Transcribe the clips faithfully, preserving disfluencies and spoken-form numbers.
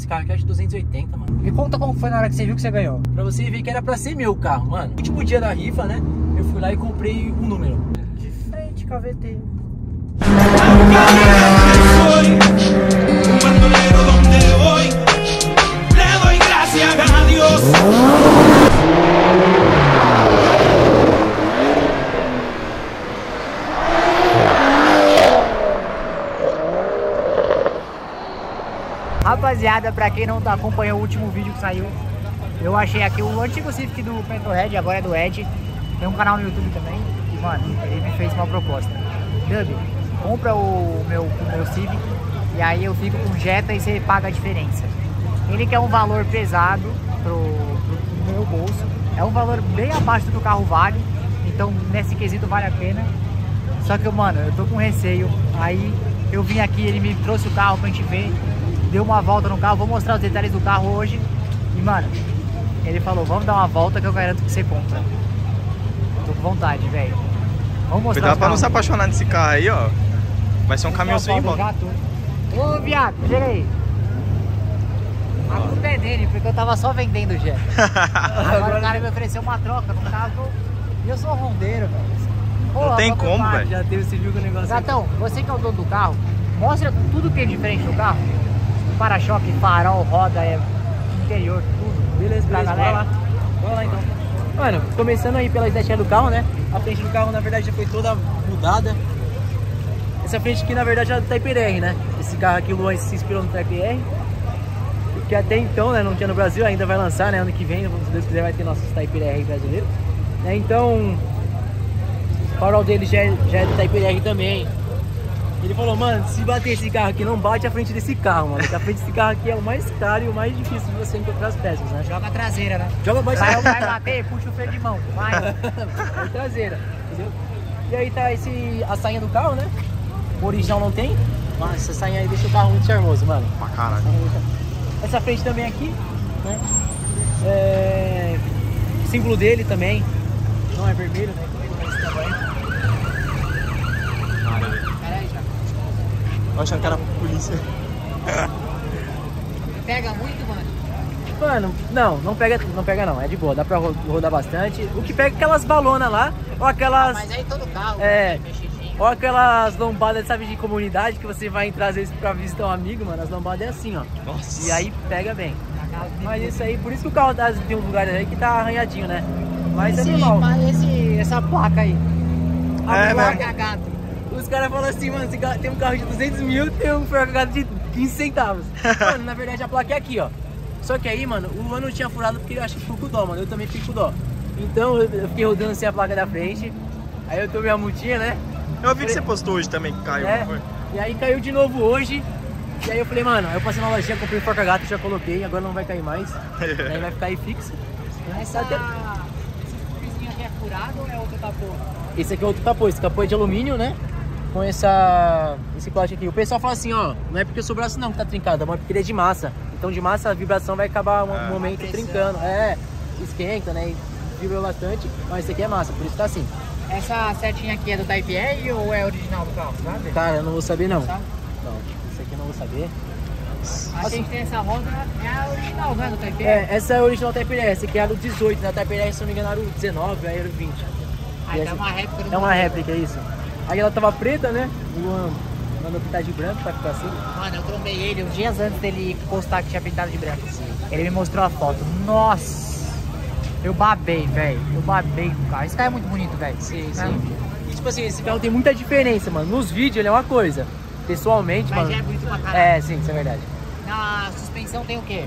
Esse carro aqui é de duzentos e oitenta, mano. Me conta como foi na hora que você viu que você ganhou. Pra você ver que era pra ser meu carro, mano. No último dia da rifa, né? Eu fui lá e comprei um número. De frente, K V T. Rapaziada, pra quem não tá acompanhando o último vídeo que saiu, eu achei aqui o antigo Civic do Pentohead, agora é do Ed. Tem um canal no YouTube também. E, mano, ele me fez uma proposta: Dub, compra o meu, o meu Civic e aí eu fico com Jetta e você paga a diferença. Ele quer um valor pesado pro, pro meu bolso. É um valor bem abaixo do que o carro vale. Então, nesse quesito, vale a pena. Só que, mano, eu tô com receio. Aí eu vim aqui, ele me trouxe o carro pra gente ver. Deu uma volta no carro, vou mostrar os detalhes do carro hoje. E, mano, ele falou: vamos dar uma volta que eu garanto que você compra. Tô com vontade, velho. Vamos mostrar. Cuidado pra não se apaixonar nesse carro aí, ó. Vai ser um caminhãozinho em volta. Ô, viado, chega aí. A culpa é dele, porque eu tava só vendendo o Jetta. Agora o cara me ofereceu uma troca no carro e eu sou rondeiro, velho. Não tem como, velho. Já teve esse jogo, o negócio. Gatão, você que é o dono do carro, mostra tudo que é diferente no carro. Para-choque, farol, roda, é interior, tudo. Beleza, beleza, bora lá. Bora lá então. Mano, começando aí pela estética do carro, né? A frente do carro, na verdade, já foi toda mudada. Essa frente aqui, na verdade, é do Type R, né? Esse carro aqui, o Luan se inspirou no Type R. Porque até então, né, não tinha no Brasil, ainda vai lançar, né? Ano que vem, se Deus quiser, vai ter nossos Type R brasileiros. Né? Então, o farol dele já é, já é do Type R também. Ele falou: mano, se bater esse carro aqui, não bate a frente desse carro, mano. Porque a frente desse carro aqui é o mais caro e o mais difícil de você encontrar as peças, né? Joga a traseira, né? Joga a vai, vai bater, puxa o freio de mão, vai. É traseira, entendeu? E aí tá esse, a sainha do carro, né? O original não tem, mas essa sainha aí deixa o carro muito charmoso, mano. Pra caralho. Essa frente também aqui, né? É... O símbolo dele também não é vermelho, né? Eu achando que era polícia. Pega muito, mano? Mano, não, não pega, não pega não, é de boa, dá pra rodar bastante. O que pega é aquelas balonas lá, ou aquelas... Ah, mas aí todo carro, é, né, mexidinho. Ou aquelas lombadas, sabe, de comunidade, que você vai entrar às vezes pra visitar um amigo, mano, as lombadas é assim, ó. Nossa. E aí pega bem. Mas isso aí, por isso que o carro tá, tem uns lugares aí que tá arranhadinho, né? Mas esse, é normal. Mas esse, essa placa aí, a é, placa né? Gato. Os caras falam assim: mano, tem um carro de duzentos mil, tem um furacado de quinze centavos. Mano, na verdade a placa é aqui, ó. Só que aí, mano, o Luan não tinha furado porque eu acho que ficou com dó, mano. Eu também fiquei com dó. Então eu fiquei rodando sem a placa da frente. Aí eu tomei a multinha, né? Eu vi que você postou hoje também que caiu, é, foi? E aí caiu de novo hoje. E aí eu falei: mano, eu passei na lojinha, comprei um furacado, já coloquei, agora não vai cair mais. Aí vai ficar aí fixo. Essa... Até... Esse pisinho aqui é furado ou é outro capô? Esse aqui é outro capô, esse capô é de alumínio, né? Com essa, esse plástico aqui. O pessoal fala assim, ó, não é porque o seu braço não que tá trincado, mas porque ele é de massa. Então de massa a vibração vai acabar um ah, momento trincando. É, esquenta, né, e vibra bastante, mas esse aqui é massa, por isso tá assim. Essa setinha aqui é do Type R ou é original do carro, sabe? Cara, eu não vou saber não. Sabe? Não, isso aqui eu não vou saber. A gente tem essa roda, é a original, né, do Type R? É, essa é a original Type R, essa aqui é a do dezoito, na Type R, se não me engano, era o dezenove, aí era o vinte. Aí tá uma réplica. É uma réplica, é isso. Aí ela tava preta, né? O Luan mandou pintar de branco pra ficar assim. Mano, eu trombei ele uns dias antes dele postar que tinha pintado de branco. Ele me mostrou a foto. Nossa! Eu babei, velho. Eu babei do carro. Esse carro é muito bonito, velho. Sim, sim. É. E, tipo assim, esse carro tem muita diferença, mano. Nos vídeos ele é uma coisa. Pessoalmente, mas mano... Mas é bonito pra caralho. É, sim, isso é verdade. Na suspensão tem o quê?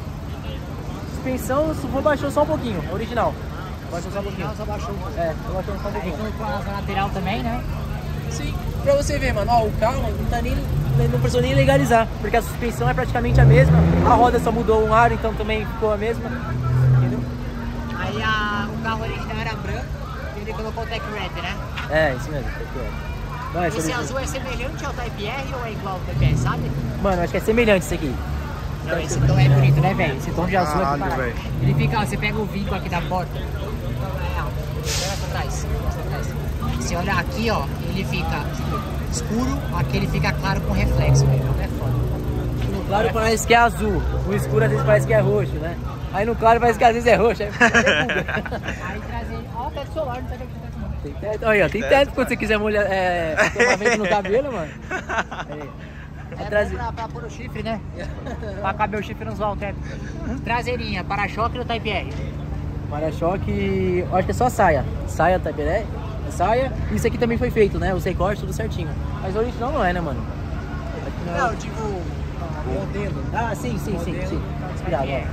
Suspensão, baixou só um pouquinho. Original. Baixou só um pouquinho. Original só baixou. É, só baixou só um pouquinho. Aí colocou a lateral também, né? Sim, pra você ver, mano, ó, o carro não tá nem, não precisou nem legalizar, porque a suspensão é praticamente a mesma, a roda só mudou um aro, então também ficou a mesma, entendeu? Aí a, o carro original era branco e ele colocou o Tech Red, né? É, isso mesmo, Tech Red. Não, esse esse azul é semelhante ao Type R ou é igual ao Type R, sabe? Mano, acho que é semelhante esse aqui. Não, esse tom é bonito, né, velho? Esse tom de azul é do caralho. Ele fica, ó, você pega o vinco aqui da porta, é alto, olha pra trás, pra trás. Você olha aqui, ó, ele fica escuro, aqui ele fica claro com reflexo, velho. É foda. No claro parece que é azul, o escuro às vezes parece que é roxo, né? Aí no claro parece que às vezes é roxo, aí trazer, ó, teto solar, não sabe o que é teto solar. Tem teto, olha, tem teto quando você quiser molhar, é, tomar vento no cabelo, mano. Aí. É trazer... pra, pra pôr o chifre, né? Pra caber o chifre não zoar o teto. Traseirinha, para-choque no Type R? Para-choque, acho que é só saia. Saia Type R, saia. Isso aqui também foi feito, né? Os recortes, tudo certinho. Mas original não é, né, mano? Não, não é... tipo, o modelo. Ah, sim, sim, sim, sim. Inspirado. É,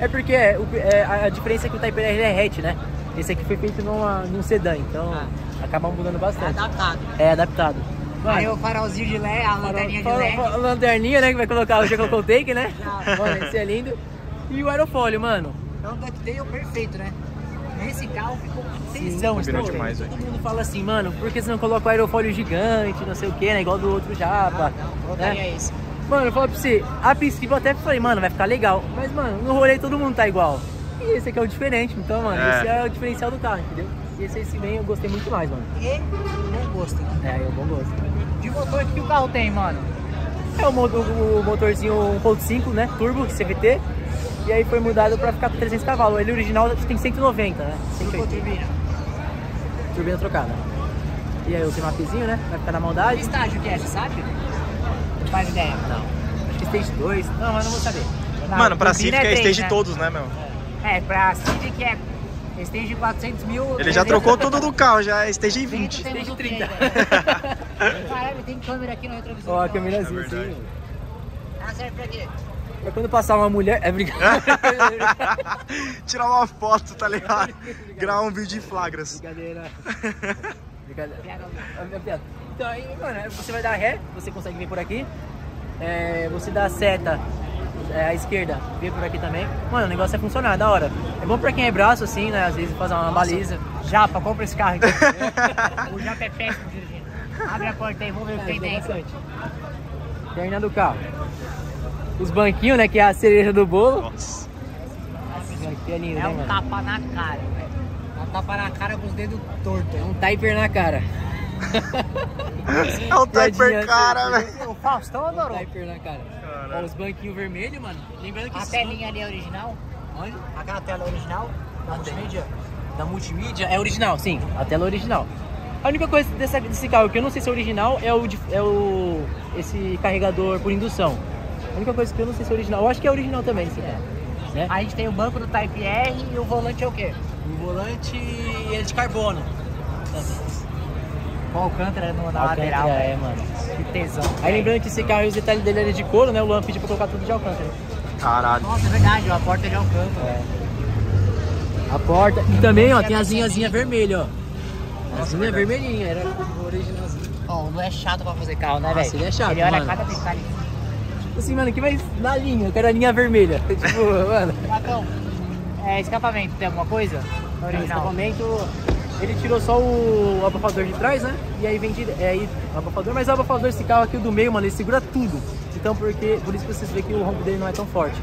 é porque é, é, a diferença é que o Type R é hatch, né? Esse aqui foi feito numa, num sedã, então ah. acaba mudando bastante. É adaptado. É adaptado. Aí ah, o farolzinho de L E D, a lanterninha farol, de L E D. A lanterninha, né, que vai colocar, já colocou o take, né? Não. Mano, esse é lindo. E o aerofólio, mano. É um ducktail perfeito, né? Esse carro ficou tensão, demais, todo mundo fala assim, mano, por que você não coloca o aerofólio gigante, não sei o que, né? Igual do outro Japa. Ah, não, né? Esse. Mano, eu falo pra você, a princípio eu até falei, mano, vai ficar legal. Mas, mano, no rolê todo mundo tá igual. E esse aqui é o diferente, então, mano, é. esse é o diferencial do carro, entendeu? E esse, esse bem eu gostei muito mais, mano. E bom gosto. É, é bom gosto. De motor, o que o carro tem, mano? É o, motor, o motorzinho um ponto cinco, né? Turbo, C V T. E aí foi mudado para ficar com trezentos cavalos. Ele original tem cento e noventa, né? Sem turbina. Turbina trocada. E aí o climapezinho, né? Vai ficar na maldade. Que estágio que é, você sabe? Não faz ideia. Não. Acho que stage dois. Não, mas não vou saber. Na mano, pra Civic é, é stage, né? Todos, né, meu? É, pra Civic é stage quatrocentos mil. Ele já trocou tudo do carro, já é stage vinte. stage trinta. Caralho, tem câmera aqui no retrovisor. Ó, a câmerazinha, sim. Ah, serve pra quê? É quando passar uma mulher, é brincadeira. Tirar uma foto, tá ligado? Gravar um vídeo em flagras. Brincadeira. Brincadeira. Piada. Então aí, mano, você vai dar ré, você consegue vir por aqui. É, você dá a seta é, à esquerda, vem por aqui também. Mano, o negócio é funcionar, da hora. É bom pra quem é braço assim, né? Às vezes fazer uma Nossa. baliza. Japa, compra esse carro aqui. O Japa é péssimo dirigindo. Abre a porta aí, vamos ver o que tem dentro. Terminando o carro. Os banquinhos, né? Que é a cereja do bolo. Nossa. Esse é lindo, é um né, tapa na cara, velho. É um tapa na cara com os dedos tortos. É um Type R na cara. É um Type R cara, velho. O Faustão adorou. É um Type R na cara. Ó, os banquinhos vermelhos, mano. Lembrando que a telinha só... ali é original? Onde? Aquela tela original da multimídia? Da multimídia? É original, sim. A tela original. A única coisa dessa, desse carro que eu não sei se é original é o, é o esse carregador por indução. A única coisa que eu não sei se é original, eu acho que é original também esse carro. É. É. A gente tem o banco do Type R e o volante é o quê? O volante é de carbono. Com alcântara no, na alcântara, lateral. É, né? Mano. Que tesão. Aí lembrando que esse carro e os detalhes dele eram de couro, né? O Luan pediu pra colocar tudo de alcântara. Caralho. Nossa, é verdade, a porta é de alcântara. É. A porta. E também, ó, tem a asinhazinha vermelha, ó. A asinha vermelhinha, era o originalzinho. Ó, o Luan é chato pra fazer carro, né, velho? Ele é chato. Ele olha cada detalhe. Assim, mano, que mais na linha, eu quero a linha vermelha. Tipo, mano. Então, é, escapamento tem alguma coisa? Original. É, escapamento, ele tirou só o abafador de trás, né? E aí vem de, é, aí, o abafador, mas o abafador desse carro aqui do meio, mano, ele segura tudo. Então, porque, por isso que vocês veem que o rombo dele não é tão forte.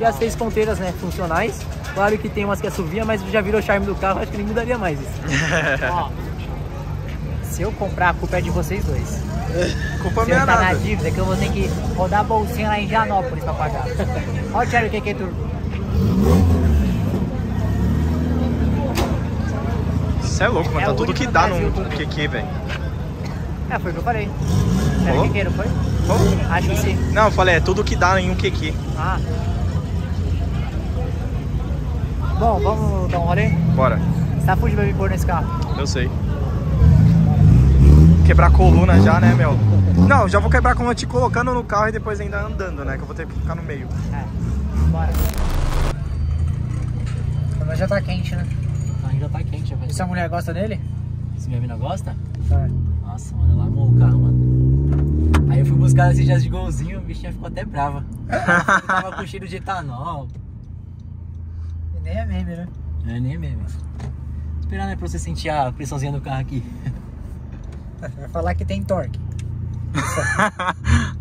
E as seis ponteiras, né, funcionais. Claro que tem umas que assovia, mas já virou charme do carro, acho que nem mudaria mais isso. Ó, se eu comprar, a culpa é de vocês dois. Culpa minha nada. Se eu tá na dívida que eu vou ter que rodar a bolsinha lá em Janópolis pra pagar. Olha o Cherry Q Q Turbo. Isso é louco, mano. É tá tudo que dá no Q Q, velho. É, foi o que eu falei. Cherry Q Q, não foi? Oh. Acho que sim. Não, eu falei, é tudo que dá em um Q Q. Ah. Bom, vamos dar um rolê? Bora. Você tá fugindo de me pôr nesse carro? Eu sei. Quebrar a coluna já, né, meu? Não, já vou quebrar a coluna te colocando no carro e depois ainda andando, né? Que eu vou ter que ficar no meio. É, bora. Mas já tá quente, né? Ainda tá quente, velho. E sua mulher gosta dele? Se minha mina gosta? É. Nossa, mano, ela amou o carro, mano. Aí eu fui buscar esses dias de golzinho, a bichinha ficou até brava. Tava com cheiro de etanol. E nem é meme, né? É, nem é meme. Vou esperar, né, pra você sentir a pressãozinha do carro aqui. Vai falar que tem torque.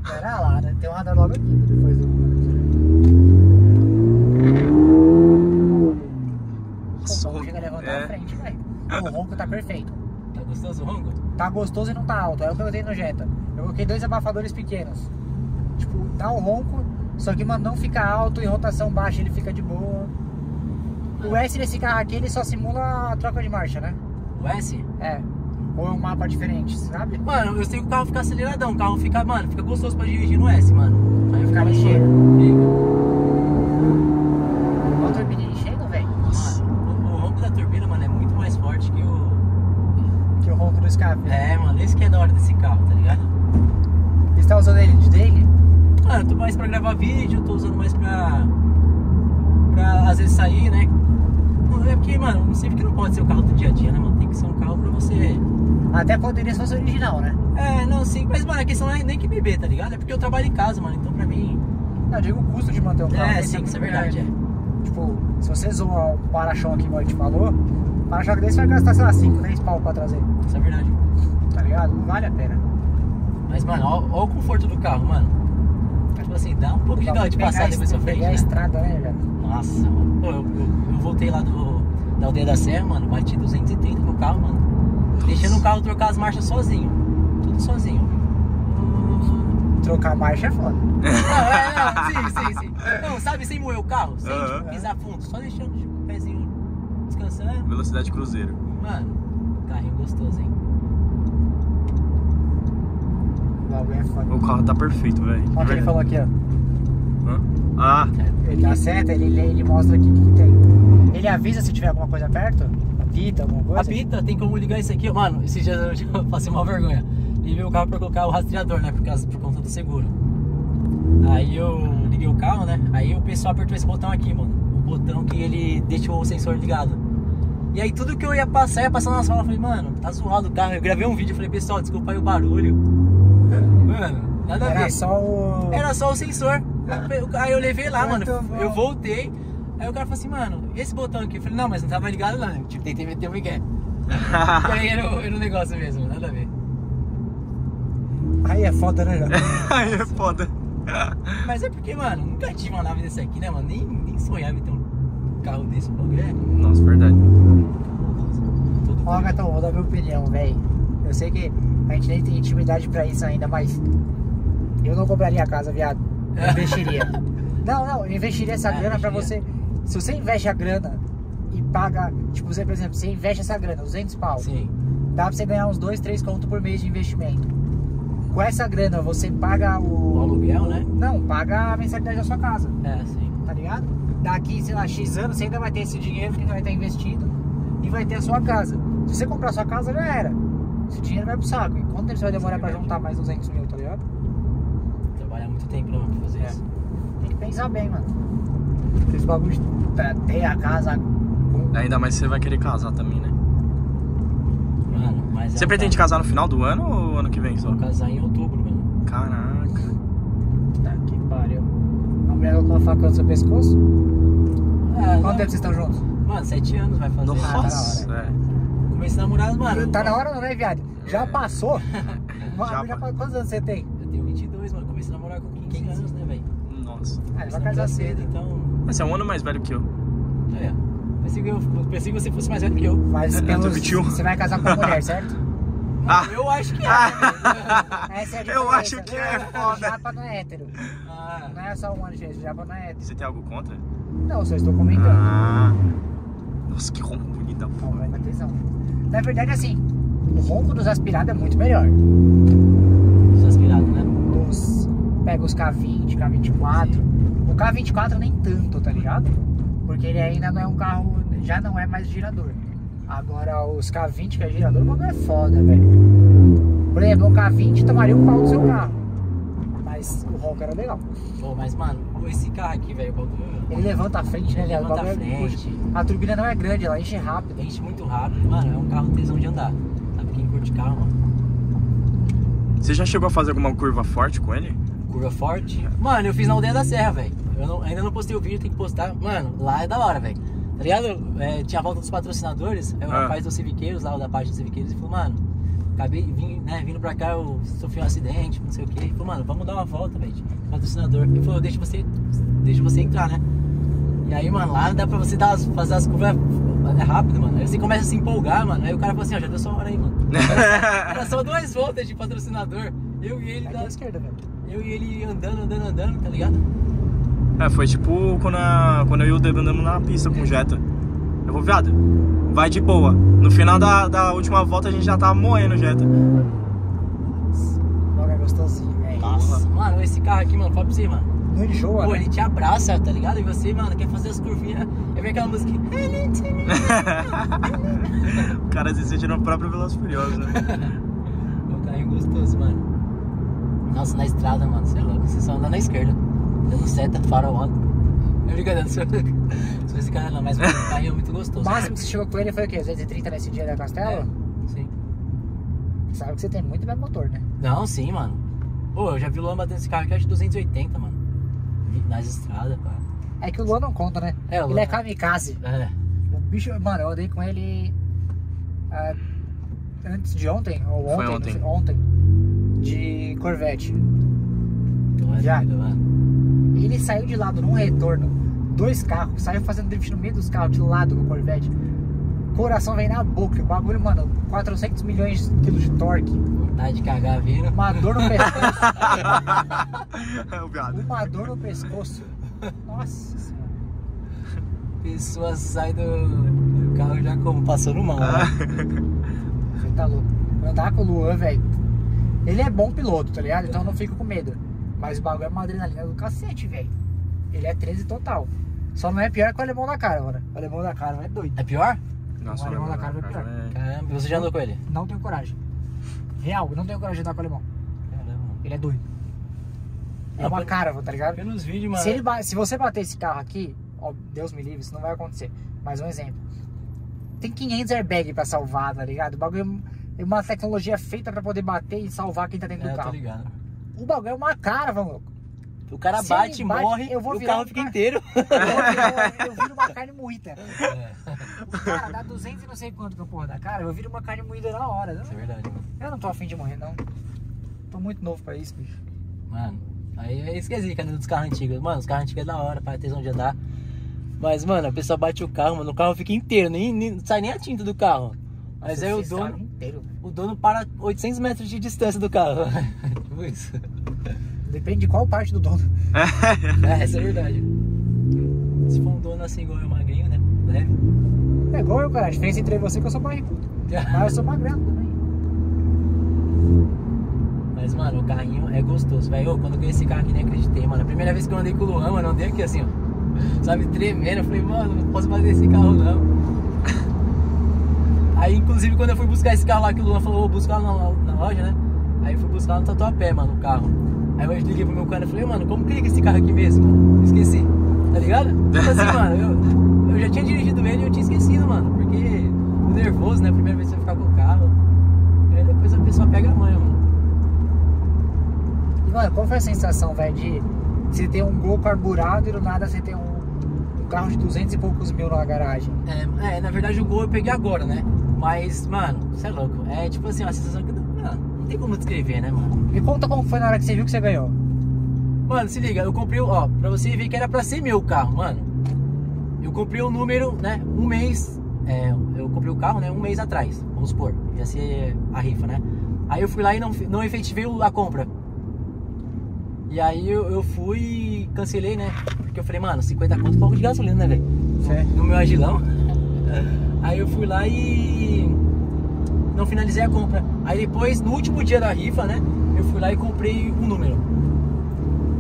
Pera lá, né? Tem um radar logo aqui. Depois do... o ronco chega a levantar é. na frente, velho. O ronco tá perfeito. Tá gostoso o ronco? Tá gostoso e não tá alto. É o que eu dei no Jetta. Eu coloquei dois abafadores pequenos. Tipo, dá um ronco, só que não fica alto, em rotação baixa ele fica de boa. O S desse carro aqui, ele só simula a troca de marcha, né? O S? É. Ou é um mapa diferente, sabe? Mano, eu sei que o carro fica aceleradão, o carro fica, mano, fica gostoso pra dirigir no S, mano. Aí fica ligeiro. Olha a turbina enchendo, velho. Mano, o ronco da turbina, mano, é muito mais forte que o... Que o ronco do escape. É, mano, isso que é da hora desse carro, tá ligado? Você tá usando ele de daily? Mano, eu tô mais pra gravar vídeo, tô usando mais pra... Pra, às vezes, sair, né? É porque, mano, o Civic não pode ser o carro do dia a dia, né, mano? Tem que ser um carro pra você... Até poderia ser o original, né? É, não, sim. Mas, mano, a questão não é nem que beber, tá ligado? É porque eu trabalho em casa, mano. Então, pra mim... Não, eu digo o custo de manter o carro. É, sim, isso é verdade, grande. é. Tipo, se você zoar o para-choque, igual a gente falou, o para-choque desse vai gastar, sei lá, cinco, dez pau pra trazer. Isso é verdade. Tá ligado? Não vale a pena. Mas, mano, ó, ó o conforto do carro, mano. Tipo assim, dá um pouco de dó de passar depois da frente, né? Pegar a estrada, né, velho? Nossa, mano. Pô, eu, eu, eu voltei lá do, da Aldeia da Serra, mano. Bati duzentos e trinta no carro, mano. Nossa. Deixando o carro trocar as marchas sozinho. Tudo sozinho. Trocar a marcha é foda. Ah, é, é, sim, sim, sim. Não, sabe, sem moer o carro? Sem uh-huh. tipo, pisar fundo. Só deixando tipo, o pezinho descansando. Velocidade cruzeiro. Mano, carrinho gostoso, hein? O carro tá perfeito, velho. Olha o que ele falou aqui, ó. Hã? Ah! Ele dá seta, ele lê, ele mostra aqui o que tem. Ele avisa se tiver alguma coisa perto? Apita, alguma coisa? Apita, tem como ligar isso aqui. Mano, esses dias eu passei uma vergonha. Liguei o carro pra colocar o rastreador, né? Por causa, por conta do seguro. Aí eu liguei o carro, né? Aí o pessoal apertou esse botão aqui, mano. O botão que ele deixou o sensor ligado. E aí tudo que eu ia passar, ia passar na sala. Eu falei, mano, tá zoado o carro. Eu gravei um vídeo e falei, pessoal, desculpa aí o barulho. Mano, nada a ver. Era só o... Era só o sensor. Aí eu levei lá, mano. Eu voltei. Aí o cara falou assim, mano, esse botão aqui. Eu falei, não, mas não tava ligado lá. Tipo, tentei meter o Miguel. Aí era o negócio mesmo, nada a ver. Aí é foda, né, cara? Aí é foda. Mas é porque, mano, nunca tive uma nave desse aqui, né, mano? Nem, nem sonhava em ter um carro desse programa. Nossa, verdade. Ó, Gatão, vou dar minha opinião, velho. Eu sei que a gente nem tem intimidade pra isso ainda, mas eu não compraria a casa, viado. Eu investiria. Não, não, eu investiria essa ah, grana investiria. Pra você. Se você investe a grana e paga, tipo, você, por exemplo, você investe essa grana, duzentos pau. Sim. Dá pra você ganhar uns dois, três contos por mês de investimento. Com essa grana você paga o... o aluguel, o, né? Não, paga a mensalidade da sua casa. É, sim. Tá ligado? Daqui, sei lá, X anos, você ainda vai ter esse dinheiro que ainda vai estar investido e vai ter a sua casa. Se você comprar a sua casa, já era. Esse dinheiro vai pro saco. E quanto tempo você vai demorar é pra juntar mais duzentos mil, tá ligado? Trabalhar muito tempo pra fazer é. isso. Tem que pensar bem, mano. Esse bagulho pra ter a casa. Ainda mais você vai querer casar também, né? Mano, mas você é pretende casar no final do ano ou ano que vem só? Vou casar em outubro, mano. Caraca. Tá que pariu. A mulher colocou a faca no seu pescoço? É, quanto tempo vocês estão juntos? Mano, sete anos vai fazer. Nossa, ah, tá é. Comecei a namorar, mano. Tá na hora ou não, né, viado? Já é. passou? Mano, já, já passou. Quantos anos você tem? Eu tenho vinte e dois, mano. Comecei a namorar com quinze anos, né, velho? Nossa. Ah, ele vai casar cedo, então. Mas você é um ano mais velho que eu. É. Pensei que, eu, pensei que você fosse mais velho que eu. Mas pelos, você vai casar com uma mulher, certo? Ah. Eu acho que é. Ah. Essa é a diferença. Eu acho que é foda. O Japa não é hétero. Ah. Não é só um ano, gente. O Japa não é hétero. Você tem algo contra? Não, só estou comentando. Ah. Nossa, que ronco bonita, pô. Vai dar tesão. Na verdade, assim, o ronco dos aspirados é muito melhor. Dos aspirados, né? Dos, pega os K vinte, K vinte e quatro. Sim. O K vinte e quatro nem tanto, tá ligado? Porque ele ainda não é um carro, já não é mais girador. Agora, os K vinte que é girador, o bagulho é foda, velho. Por exemplo, o K vinte tomaria um pau do seu carro. Mas o ronco era legal. Pô, mas, mano, esse carro aqui, velho, o bagulho... Ele levanta a frente, né? Ele levanta a frente. A turbina não é grande, ela enche rápido. Enche muito rápido, mano. É um carro tesão de andar. Sabe quem curte carro, mano? Você já chegou a fazer alguma curva forte com ele? Curva forte? Mano, eu fiz na Aldeia da Serra, velho. Eu não, ainda não postei o vídeo, tem que postar. Mano, lá é da hora, velho. Tá ligado? É, tinha a volta dos patrocinadores. Aí o ah. rapaz dos Civiqueiros, lá da página dos Civiqueiros, ele falou, mano, acabei vim, né, vindo pra cá, eu sofri um acidente, não sei o que. Ele falou, mano, vamos dar uma volta, velho. Patrocinador. Ele falou, deixa você, deixa você entrar, né? E aí, mano, lá dá pra você dar as, fazer as curvas é rápido, mano. Aí você começa a se empolgar, mano. Aí o cara fala assim, ó, já deu só uma hora aí, mano. Era só, era só duas voltas de patrocinador. E Eu e ele da esquerda, velho. Eu e ele andando, andando, andando, tá ligado? É, foi tipo quando, a, quando eu e o Deb andamos na pista com o Jetta. Eu vou, viado, vai de boa. No final da, da última volta a gente já tava morrendo, Jetta. Logo é gostosinho. É isso. Mano, esse carro aqui, mano, fala pra você, mano. Não enjoa, pô, né? Ele te abraça, tá ligado? E você, mano, quer fazer as curvinhas. Eu vi aquela música. O cara se sente no próprio Velocity Furious, né? O carrinho gostoso, mano. Nossa, na estrada, mano, você é louco. Você só anda na esquerda. Dando seta, farol alto. Não é brincadeira, não sou esse cara não, mas o carrinho é muito gostoso. O máximo que você chegou com ele foi o quê? duzentos e trinta nesse dia da Castelo? É, sim. Você sabe que você tem muito belo motor, né? Não, sim, mano. Pô, eu já vi o Luan batendo esse carro aqui, acho duzentos e oitenta, mano. Nas estradas, cara. É que o Luan não conta, né? É, o Luan... Ele é kamikaze. É. O bicho, mano, eu andei com ele ah, antes de ontem, ou ontem, ontem. Sei, ontem, de Corvette. Então, já. Doido, ele saiu de lado num retorno, dois carros, saiu fazendo drift no meio dos carros, de lado com o Corvette. Coração vem na boca, o bagulho, mano, quatrocentos milhões de quilos de torque. Vontade de cagar, vira. Uma dor no pescoço. Uma dor no pescoço. Nossa senhora. Pessoa sai do, do carro já como passando mal. Ah. Você tá louco. Andar com o Luan, velho. Ele é bom piloto, tá ligado? Então eu não fico com medo. Mas o bagulho é uma adrenalina do cacete, velho. Ele é treze total. Só não é pior que o alemão da cara, mano. O alemão da cara é doido. É pior? Nossa, o alemão da cara é pior. É... Caramba, você já andou com ele? Não tenho coragem. Real, eu não tenho coragem de andar com o alemão. Caramba. Ele é doido. É não, uma pelo... cara, tá ligado? Pelos vídeos, mano. Se, ele ba... se você bater esse carro aqui, ó, Deus me livre, isso não vai acontecer. Mas um exemplo. Tem quinhentos airbags pra salvar, tá ligado? O bagulho é uma tecnologia feita pra poder bater e salvar quem tá dentro é, do carro. Tô ligado. O bagulho é uma cara, vamos. O cara se bate, bate, morre, eu vou o carro fica inteiro. Eu, eu, eu, eu viro uma carne moída. É. O cara dá duzentos e não sei quanto que eu porra da cara, eu viro uma carne moída na hora. Não? Isso é verdade, mano. Eu não tô afim de morrer, não. Tô muito novo pra isso, bicho. Mano, aí esqueci que é dos carros antigos. Mano, os carros antigos é da hora, pra tesão de andar. Mas, mano, a pessoa bate o carro, mano, o carro fica inteiro, nem, nem sai nem a tinta do carro. Mas nossa, aí o dono, inteiro, o dono para oitocentos metros de distância do carro. Tipo isso. Depende de qual parte do dono. É, essa é verdade. Se for um dono assim igual eu, magrinho, né? Leve. É igual eu, cara. A diferença entre você que eu sou barrigudo. Mas eu sou magrelo também. Mas, mano, o carrinho é gostoso, velho. Quando eu ganhei esse carro aqui, nem acreditei, mano. A primeira vez que eu andei com o Luan, mano, eu andei aqui assim, ó. Sabe, tremendo. Eu falei, mano, não posso fazer esse carro, não. Aí, inclusive, quando eu fui buscar esse carro lá, que o Luan falou, vou buscar lá na, na loja, né? Aí eu fui buscar lá no Tatuapé, mano, o carro. Aí eu liguei pro meu cara e falei, mano, como que é esse carro aqui mesmo? Esqueci, tá ligado? Tipo assim, mano, eu, eu já tinha dirigido ele e eu tinha esquecido, mano. Porque o nervoso, né? Primeira vez que você ficar com o carro. Aí depois a pessoa pega a manha, mano. E, mano, qual foi a sensação, velho, de você ter um Gol carburado e do nada você ter um, um carro de duzentos e poucos mil na garagem? É, é, na verdade o Gol eu peguei agora, né? Mas, mano, você é louco. É tipo assim, uma sensação que... Mano, não tem como descrever, né, mano? Me conta como foi na hora que você viu que você ganhou. Mano, se liga, eu comprei, ó, pra você ver que era pra ser meu carro, mano. Eu comprei o número, né, um mês, é, eu comprei o carro, né, um mês atrás, vamos supor, ia ser a rifa, né. Aí eu fui lá e não, não efetivei a compra. E aí eu, eu fui e cancelei, né, porque eu falei, mano, cinquenta conto, pouco de gasolina, né, velho? No, no meu agilão. Aí eu fui lá e... não finalizei a compra. Aí depois, no último dia da rifa, né, eu fui lá e comprei um número.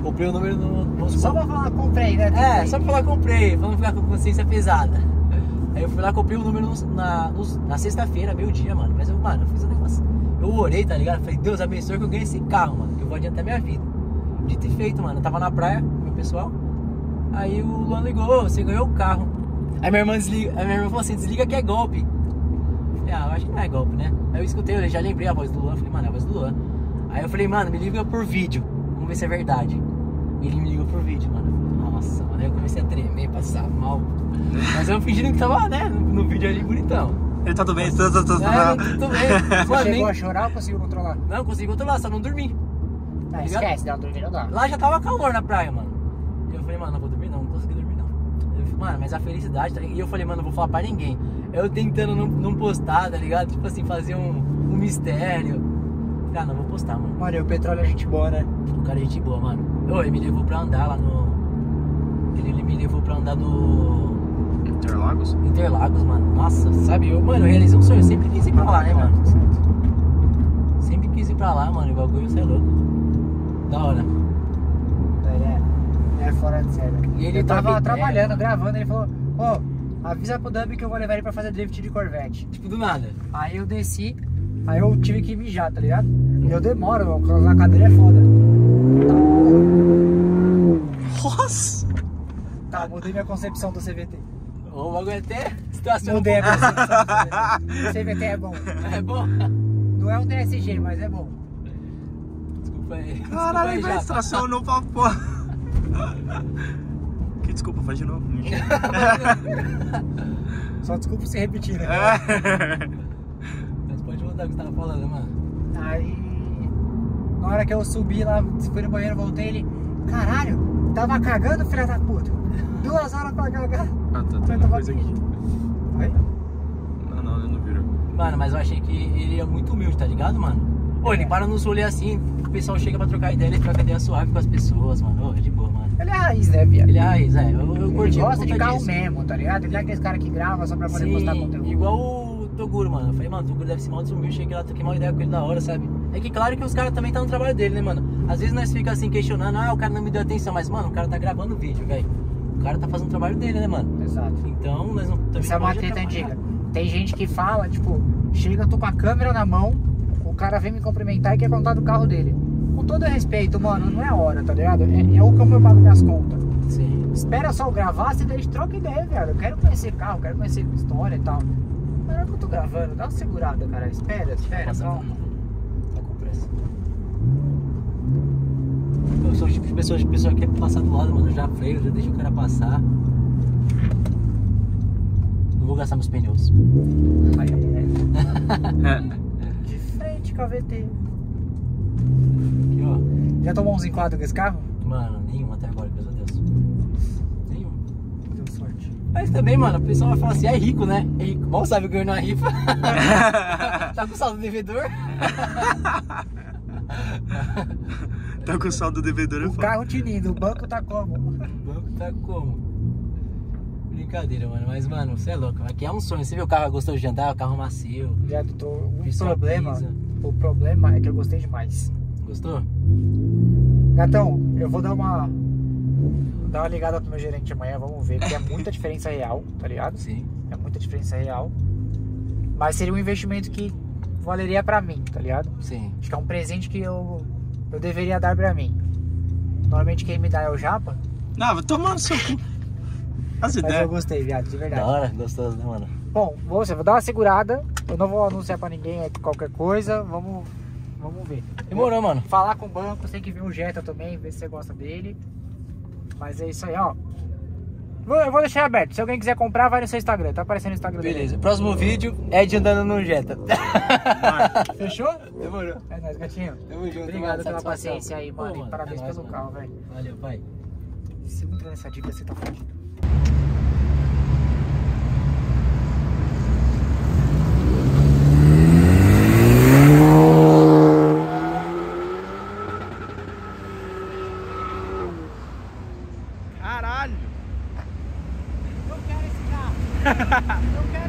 Comprei o um número no... Só pra falar comprei, né? É, aí. Só pra falar comprei, pra não ficar com consciência pesada. Aí eu fui lá, comprei o um número no, na, na sexta-feira, meio dia, mano. Mas eu, mano, eu fiz um negócio. Eu orei, tá ligado? Falei, Deus abençoe que eu ganhei esse carro, mano, que eu vou adiantar minha vida. Dito e feito, mano, eu tava na praia, meu pessoal. Aí o Luan ligou, oh, você ganhou o carro. Aí minha irmã desliga, aí minha irmã falou assim, desliga que é golpe. Ah, eu acho que não é golpe, né? Aí eu escutei, eu já lembrei a voz do Luan. Falei, mano, é a voz do Luan. Aí eu falei, mano, me liga por vídeo. Vamos ver se é verdade. E ele me ligou por vídeo, mano. Falei, nossa, mano. Aí eu comecei a tremer, passar mal. Mas eu fingindo que tava, né? No, no vídeo ali, bonitão. Ele tá tudo bem, tá tudo bem. Tá tudo bem. Você chegou a chorar ou conseguiu controlar? Não, consegui controlar, só não dormi. Não, esquece, não dormi, não dá. Lá já tava calor na praia, mano. E eu falei, mano, não vou dormir, não. Não consegui dormir, não. Eu falei, mano, mas a felicidade... E eu falei, mano, não vou falar pra ninguém. Eu tentando não, não postar, tá ligado? Tipo assim, fazer um, um mistério. pagar, não vou postar, mano. Olha, o Petróleo é gente boa, né? O cara é gente boa, mano. Ô, ele me levou pra andar lá no... Ele, ele me levou pra andar do... Interlagos? Interlagos, mano. Nossa, sabe? Eu, mano, eu realizei um sonho. Eu sempre quis ir pra lá, né, mano? Sempre quis ir pra lá, mano. O bagulho, você é louco. Da hora. É, é fora de sério. E ele eu tava, tava trabalhando, é, gravando, ele falou... Ô, oh, avisa pro Dub que eu vou levar ele pra fazer drift de Corvette. Tipo, do nada. Aí eu desci, aí eu tive que mijar, tá ligado? Eu demoro, mano. Na cadeira é foda. Nossa! Tá, mudei minha concepção do C V T. O bagulho até situação boa. O C V T é bom. É bom? Não é um D S G, mas é bom. Desculpa aí. Caralho, ele já estacionou pra porra. Que desculpa, faz de novo. Só desculpa se repetir, né? É. Mas pode voltar o que você tava falando, mano. Aí, na hora que eu subi lá, fui no banheiro, voltei, ele... Caralho, tava cagando, filha da puta. Duas horas pra cagar. Ah, tá, tá uma coisa aqui. Oi? Não, não, eu não viro. Mano, mas eu achei que ele é muito humilde, tá ligado, mano? Ô, ele para nos rolê assim, o pessoal chega pra trocar ideia, ele troca ideia suave com as pessoas, mano. Ô, é de boa, mano. Ele é a raiz, né, viado? Ele é a raiz, é. Eu, eu curti. Ele gosta de carro disso mesmo, tá ligado? Ele é aquele cara que grava só pra poder, sim, postar conteúdo. Igual o Toguro, mano. Eu falei, mano, o Toguro deve ser mal desumilde, cheguei lá, troquei mal ideia com ele na hora, sabe? É que claro que os caras também tá no trabalho dele, né, mano? Às vezes nós ficamos assim questionando, ah, o cara não me deu atenção, mas, mano, o cara tá gravando vídeo, velho. O cara tá fazendo o trabalho dele, né, mano? Exato. Então, nós não... Isso é uma treta antiga. Tem gente que fala, tipo, chega, eu tô com a câmera na mão, o cara vem me cumprimentar e quer contar do carro dele. Com todo respeito, mano, não é hora, tá ligado? É, é o como eu pago minhas contas. Sim. Espera só eu gravar, se daí troca ideia, velho. Eu quero conhecer carro, quero conhecer história e tal. Mas hora que eu tô gravando, dá uma segurada, cara. Espera, espera, calma. Eu sou o tipo de pessoa, de pessoa que quer passar do lado, mano. Eu já freio, já deixo o cara passar. Não vou gastar meus pneus. Ai, ai, ai. De frente com a V T. Aqui, ó. Já tomou uns enquadros com esse carro? Mano, nenhum até agora, graças a Deus. Nenhum. Deu sorte. Mas também, mano, o pessoal vai falar assim: é rico, né? É rico. Mal sabe o que eu ganho na rifa. Tá com saldo devedor? Tá com o saldo devedor, eu falo. O carro tinindo, o banco tá como? O banco tá como? Brincadeira, mano. Mas, mano, você é louco. Aqui é um sonho. Você viu o carro, gostou de andar, o carro macio. Já tô... O problema, o problema é que eu gostei demais. Gostou? Gatão, eu vou dar uma... Vou dar uma ligada pro meu gerente amanhã, vamos ver. Porque é muita diferença real, tá ligado? Sim. É muita diferença real. Mas seria um investimento que valeria pra mim, tá ligado? Sim. Acho que é um presente que eu... Eu deveria dar pra mim. Normalmente quem me dá é o Japa. Não, vou tomar no seu cu. Mas eu gostei, viado, de verdade. Da hora, gostoso, né, mano? Bom, vou, vou dar uma segurada. Eu não vou anunciar pra ninguém aqui qualquer coisa. Vamos, vamos ver. Demorou, mano. Falar com o banco, tem que vir um Jetta também, ver se você gosta dele. Mas é isso aí, ó. Eu vou deixar aberto. Se alguém quiser comprar, vai no seu Instagram. Tá aparecendo no Instagram. Beleza. Dele. Próximo vídeo, Ed andando no Jetta. Vai. Fechou? Demorou. É nóis, gatinho. Tamo junto. Obrigado pela paciência aí, mano. Pô, mano, e parabéns é pelo nóis, carro, velho. Valeu, pai. Se não der essa dica, você tá fudido. Caralho! Eu quero esse carro! Eu quero...